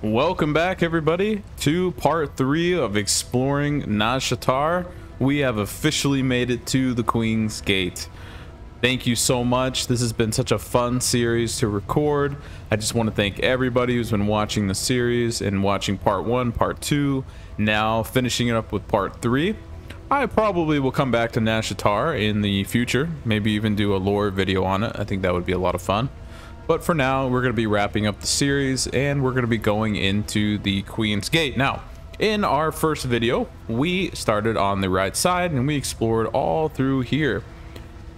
Welcome back, everybody, to part 3 of exploring Nazjatar. We have officially made it to the Queen's Gate. Thank you so much. This has been such a fun series to record. I just want to thank everybody who's been watching the series and watching part 1, part 2, now finishing it up with part 3. I probably will come back to Nazjatar in the future, maybe even do a lore video on it. I think that would be a lot of fun. But for now, we're going to be wrapping up the series, and we're going to be going into the Queen's Gate. Now, in our first video, we started on the right side, and we explored all through here.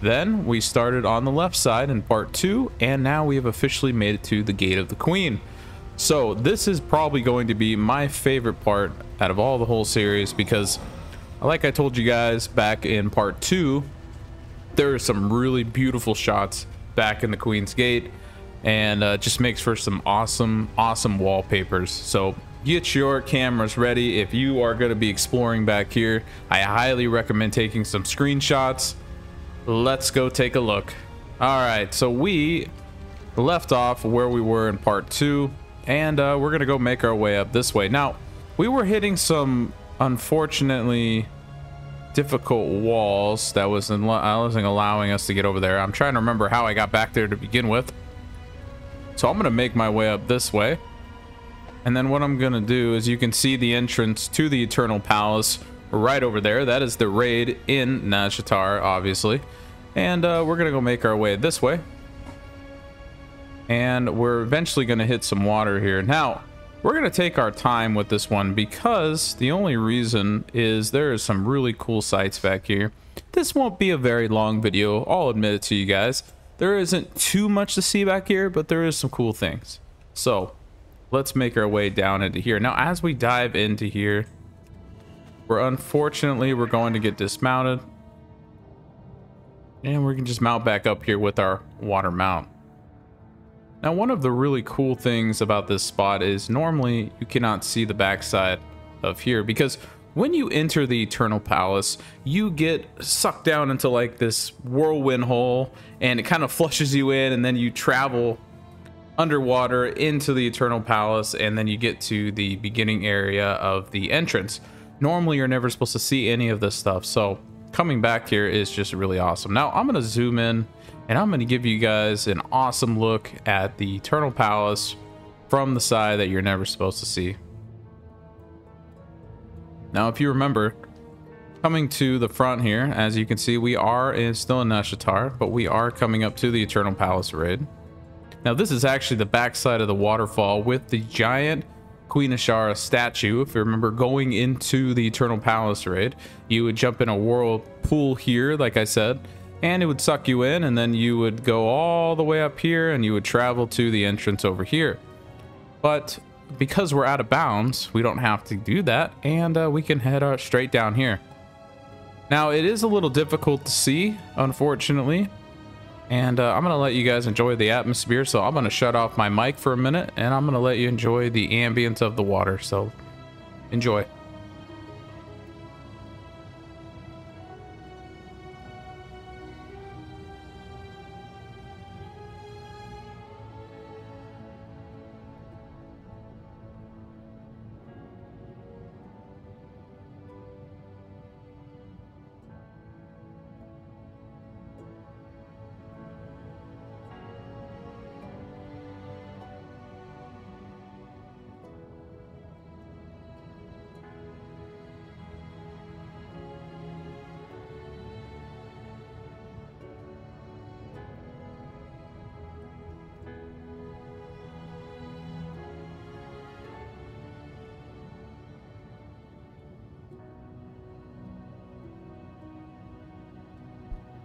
Then, we started on the left side in part 2, and now we have officially made it to the Gate of the Queen. So, this is probably going to be my favorite part out of all the whole series, because, like I told you guys back in part 2, there are some really beautiful shots back in the Queen's Gate. And just makes for some awesome wallpapers. So get your cameras ready if you are going to be exploring back here. I highly recommend taking some screenshots. Let's go take a look. All right, so we left off where we were in part 2, and we're gonna go make our way up this way. Now, we were hitting some unfortunately difficult walls that wasn't allowing us to get over there. I'm trying to remember how I got back there to begin with. So I'm going to make my way up this way. And then what I'm going to do is you can see the entrance to the Eternal Palace right over there. That is the raid in Nazjatar, obviously. And we're going to go make our way this way. And we're eventually going to hit some water here. Now, we're going to take our time with this one because the only reason is there is some really cool sights back here. This won't be a very long video. I'll admit it to you guys. There isn't too much to see back here, but there is some cool things. So let's make our way down into here. Now, as we dive into here, we're going to get dismounted. And we can just mount back up here with our water mount. Now, one of the really cool things about this spot is normally you cannot see the backside of here because when you enter the Eternal Palace, you get sucked down into like this whirlwind hole, and it kind of flushes you in, and then you travel underwater into the Eternal Palace, and then you get to the beginning area of the entrance. Normally, you're never supposed to see any of this stuff, so coming back here is just really awesome. Now, I'm going to zoom in, and I'm going to give you guys an awesome look at the Eternal Palace from the side that you're never supposed to see. Now, if you remember, coming to the front here, as you can see, we are still in Nazjatar, but we are coming up to the Eternal Palace raid. Now, this is actually the backside of the waterfall with the giant Queen Azshara statue. If you remember going into the Eternal Palace raid, you would jump in a whirlpool here, like I said, and it would suck you in, and then you would go all the way up here, and you would travel to the entrance over here. But because we're out of bounds, we don't have to do that, and we can head straight down here. Now, it is a little difficult to see, unfortunately, and I'm going to let you guys enjoy the atmosphere, so I'm going to shut off my mic for a minute, and I'm going to let you enjoy the ambience of the water, so enjoy.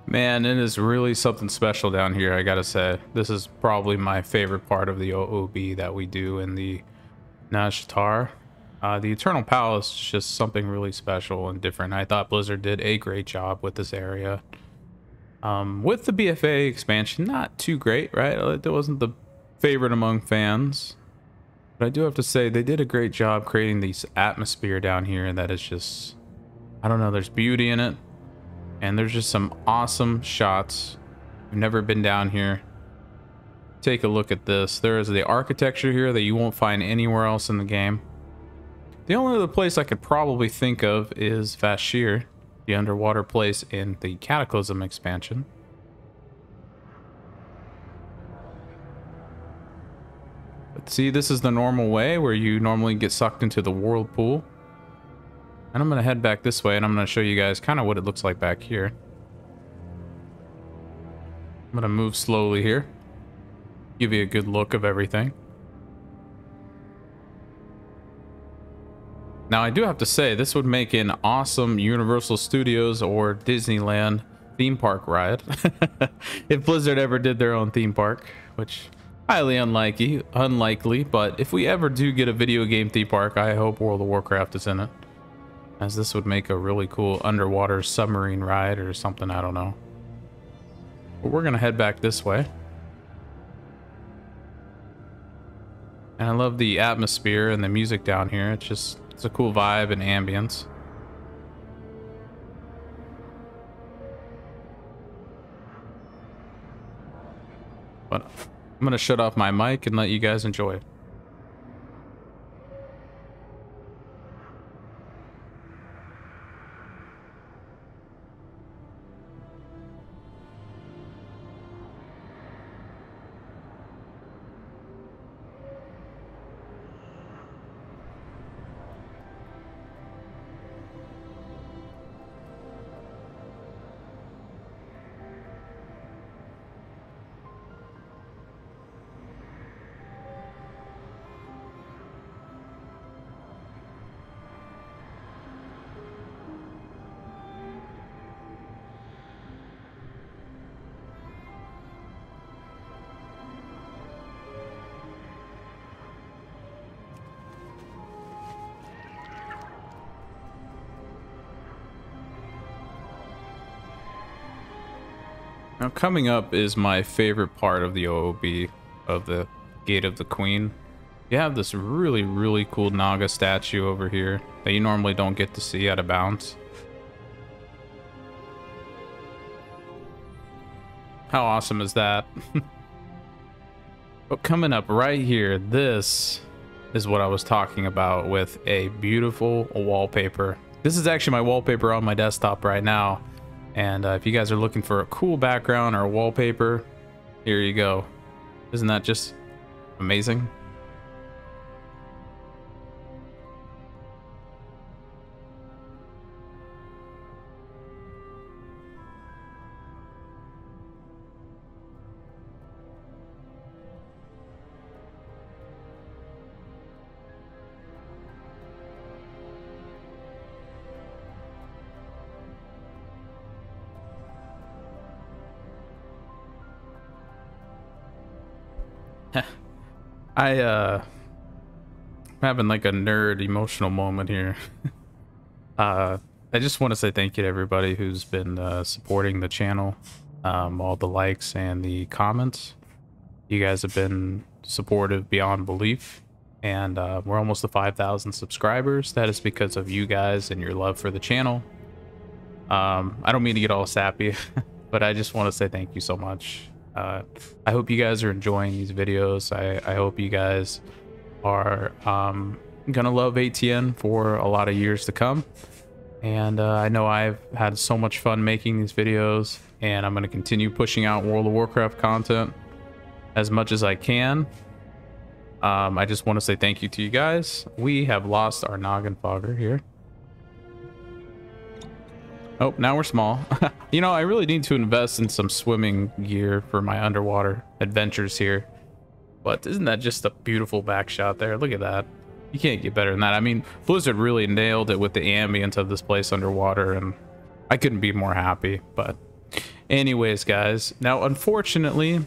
Man, it is really something special down here, I gotta say. This is probably my favorite part of the OOB that we do in the Nazjatar. The Eternal Palace is just something really special and different. I thought Blizzard did a great job with this area. With the BFA expansion, not too great, right? It wasn't the favorite among fans. But I do have to say, they did a great job creating this atmosphere down here that is just, I don't know, there's beauty in it. And there's just some awesome shots. I've never been down here. take a look at this. There is the architecture here that you won't find anywhere else in the game. The only other place I could probably think of is Vashir, the underwater place in the Cataclysm expansion. But see, this is the normal way where you normally get sucked into the whirlpool. And I'm going to head back this way, and I'm going to show you guys kind of what it looks like back here. I'm going to move slowly here. Give you a good look of everything. Now, I do have to say, this would make an awesome Universal Studios or Disneyland theme park ride. If Blizzard ever did their own theme park, which highly unlikely, but if we ever do get a video game theme park, I hope World of Warcraft is in it, as this would make a really cool underwater submarine ride or something, I don't know. But we're going to head back this way. And I love the atmosphere and the music down here. It's just, it's a cool vibe and ambience. But I'm going to shut off my mic and let you guys enjoy it. Now, coming up is my favorite part of the OOB, of the Gate of the Queen. You have this really, really cool Naga statue over here that you normally don't get to see out of bounds. How awesome is that? But coming up right here, this is what I was talking about with a beautiful wallpaper. This is actually my wallpaper on my desktop right now. And if you guys are looking for a cool background or a wallpaper, here you go. Isn't that just amazing? I'm having like a nerd emotional moment here. I just want to say thank you to everybody who's been supporting the channel, all the likes and the comments. You guys have been supportive beyond belief, and we're almost to 5,000 subscribers. That is because of you guys and your love for the channel. I don't mean to get all sappy, but I just want to say thank you so much. I hope you guys are enjoying these videos. I hope you guys are gonna love ATN for a lot of years to come. And I know I've had so much fun making these videos, and I'm gonna continue pushing out World of Warcraft content as much as I can. I just want to say thank you to you guys. We have lost our Nogginfogger here. Oh, now we're small. You know, I really need to invest in some swimming gear for my underwater adventures here. But isn't that just a beautiful back shot there? Look at that. You can't get better than that. I mean, Blizzard really nailed it with the ambience of this place underwater, and I couldn't be more happy. But anyways, guys, now, unfortunately,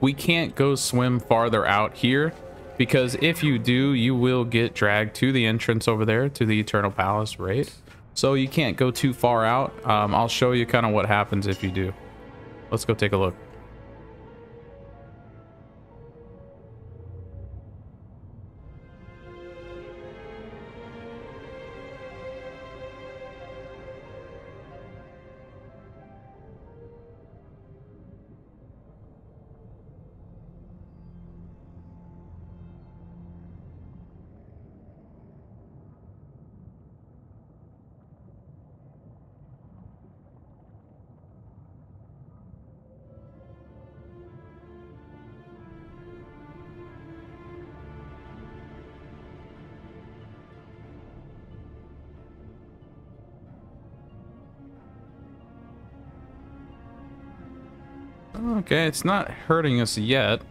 we can't go swim farther out here, because if you do, you will get dragged to the entrance over there to the Eternal Palace, right? So you can't go too far out. I'll show you kind of what happens if you do. Let's go take a look. Okay, it's not hurting us yet.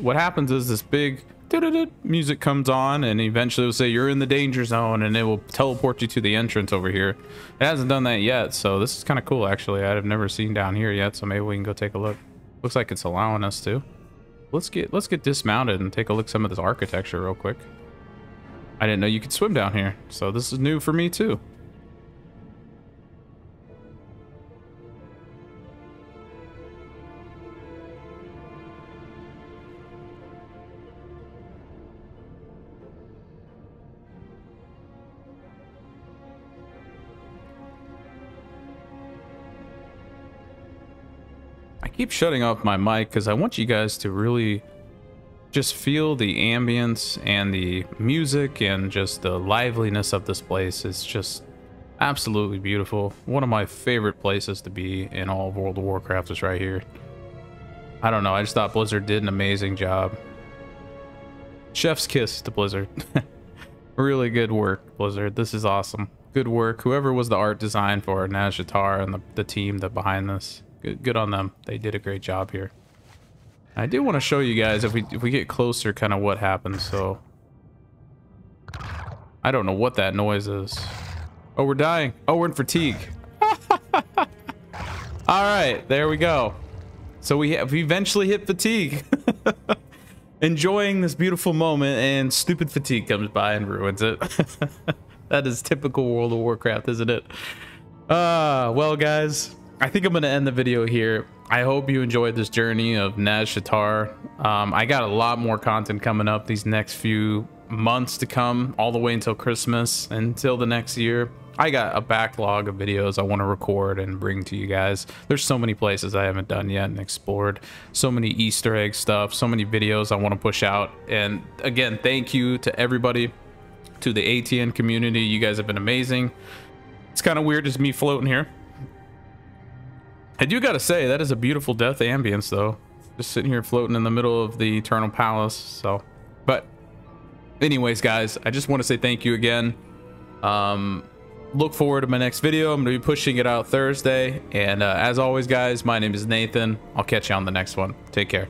What happens is this big music comes on, and eventually it'll say you're in the danger zone, and it will teleport you to the entrance over here. It hasn't done that yet, so this is kind of cool, actually. I've never seen down here yet, so maybe we can go take a look. Looks like it's allowing us to. Let's get dismounted and take a look at some of this architecture real quick. I didn't know you could swim down here, so this is new for me too. I keep shutting off my mic because I want you guys to really just feel the ambience and the music and just the liveliness of this place. It's just absolutely beautiful. One of my favorite places to be in all of World of Warcraft is right here. I don't know. I just thought Blizzard did an amazing job. Chef's kiss to Blizzard. Really good work, Blizzard. This is awesome. Good work. Whoever was the art design for Nazjatar and the team that behind this. Good on them. They did a great job here. I do want to show you guys if we get closer, kind of what happens. So I don't know what that noise is. Oh, we're dying. Oh, we're in fatigue. All right, there we go. So we eventually hit fatigue. Enjoying this beautiful moment, and stupid fatigue comes by and ruins it. That is typical World of Warcraft, isn't it? Well, guys. I think I'm going to end the video here. I hope you enjoyed this journey of Nazjatar. I got a lot more content coming up these next few months to come, all the way until Christmas, until the next year. I got a backlog of videos I want to record and bring to you guys. There's so many places I haven't done yet and explored. So many Easter egg stuff, so many videos I want to push out. And again, thank you to everybody, to the ATN community. You guys have been amazing. It's kind of weird just me floating here. I do gotta say, that is a beautiful death ambience, though. Just sitting here floating in the middle of the Eternal Palace, so. But anyways, guys, I just want to say thank you again. Look forward to my next video. I'm gonna be pushing it out Thursday. And as always, guys, my name is Nathan. I'll catch you on the next one. Take care.